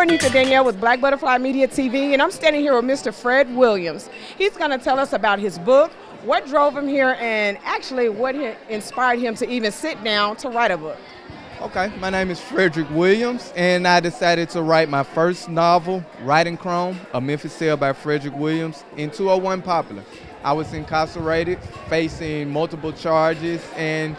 Ornitha Danielle with Black Butterfly Media TV, and I'm standing here with Mr. Fred Williams. He's going to tell us about his book, what drove him here, and actually what inspired him to even sit down to write a book. Okay, my name is Frederick Williams, and I decided to write my first novel, Riding Chrome, A Memphis Tale by Frederick Williams, in 201 Poplar. I was incarcerated, facing multiple charges, and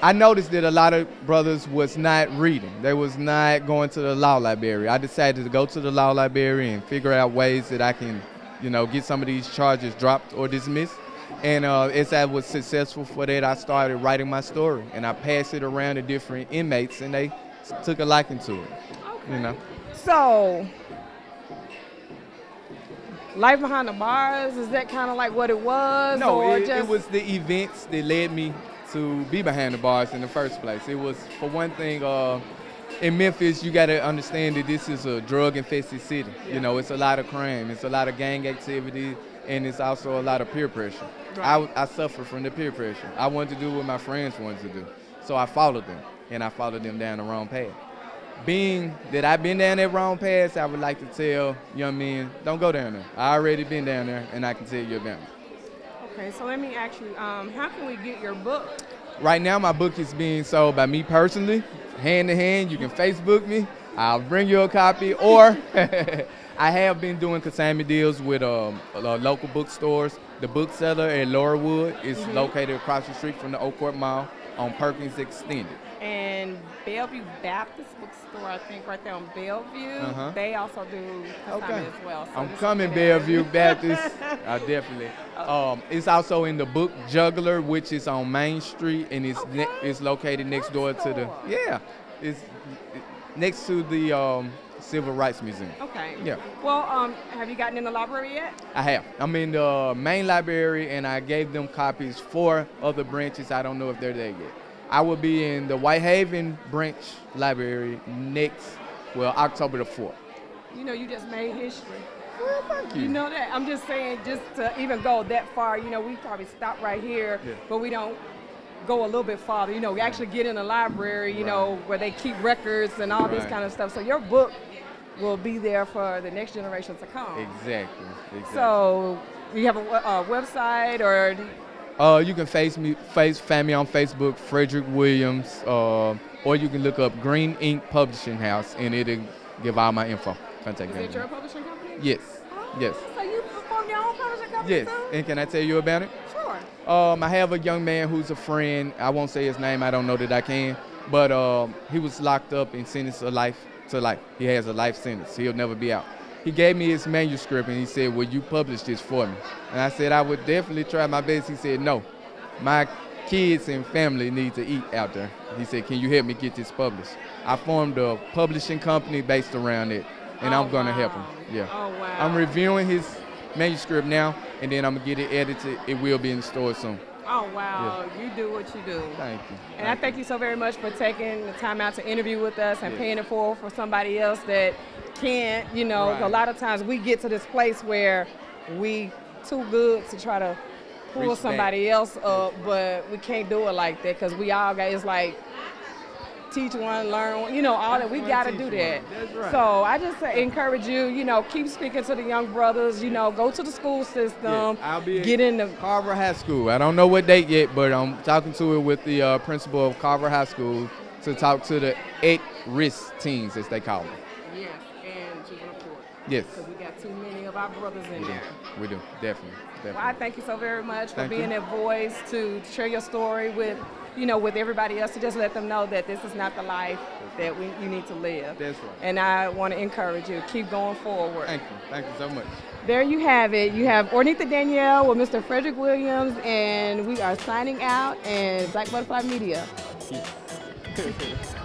I noticed that a lot of brothers was not reading. They was not going to the law library. I decided to go to the law library and figure out ways that I can, you know, get some of these charges dropped or dismissed. And as I was successful for that, I started writing my story, and I passed it around to different inmates, and they took a liking to it. Okay. You know. So, life behind the bars, is that kind of like what it was? No, or it was the events that led me to be behind the bars in the first place. It was, for one thing, in Memphis, you gotta understand that this is a drug-infested city. Yeah. You know, it's a lot of crime, it's a lot of gang activity, and it's also a lot of peer pressure. Right. I suffered from the peer pressure. I wanted to do what my friends wanted to do. So I followed them, and I followed them down the wrong path. Being that I've been down that wrong path, I would like to tell young men, don't go down there. I already been down there, and I can tell you about it. Okay, so let me ask you, how can we get your book? Right now, my book is being sold by me personally, hand to hand. You can Facebook me. I'll bring you a copy. Or I have been doing consignment deals with local bookstores. The bookseller at Lower Wood is located across the street from the Oak Court Mall on Perkins Extended. And Bellevue Baptist Bookstore, I think, right there on Bellevue. They also do consignment as well. So I'm coming, Bellevue Baptist. I definitely. It's also in the Book Juggler, which is on Main Street, and it's located next door to the it's next to the Civil Rights Museum. Okay. Yeah. Well, have you gotten in the library yet? I have. I'm in the main library, and I gave them copies for other branches. I don't know if they're there yet. I will be in the Whitehaven branch library next, well, October the 4th. You know, you just made history. Well, thank you. You know that. I'm just saying, just to even go that far, you know, we probably stop right here, but we don't go a little bit farther. You know, we actually get in the library, you know, where they keep records and all this kind of stuff. So your book will be there for the next generation to come. Exactly. So you have a website or... you can find me on Facebook, Frederick Williams, or you can look up Green Ink Publishing House, and it'll give all my info. Contact me. Is it your publishing company? Yes. Oh, yes. So you perform your own publishing company too? And can I tell you about it? Sure. I have a young man who's a friend. I won't say his name. I don't know that I can. But he was locked up and sentenced to life. He has a life sentence. He'll never be out. He gave me his manuscript, and he said, will you publish this for me? And I said, I would definitely try my best. He said, no, my kids and family need to eat out there. He said, can you help me get this published? I formed a publishing company based around it, and I'm going to help him. Yeah. Oh, wow. I'm reviewing his manuscript now, and then I'm going to get it edited. It will be in the store soon. Oh, wow. Yeah. You do what you do. Thank you. And I thank you so very much for taking the time out to interview with us and paying it forward for somebody else that can't, you know. A lot of times we get to this place where we too good to try to pull somebody else up, but we can't do it like that because we all got, it's like teach one, learn one, you know, all that. We got to do that. That's right. So I just encourage you, you know, keep speaking to the young brothers, you know, go to the school system, I'll be get in the Carver High School. I don't know what date yet, but I'm talking to it with the principal of Carver High School to talk to the at-risk teens, as they call them. Yes, and juvenile court. Yes. Because we got too many of our brothers in there. We do, definitely. Well, I thank you so very much for being that voice to share your story with, you know, with everybody else, to just let them know that this is not the life that you need to live. That's right. And I want to encourage you, keep going forward. Thank you so much. There you have it. You have Ornitha Danielle with Mr. Frederick Williams, and we are signing out, and Black Butterfly Media. Peace.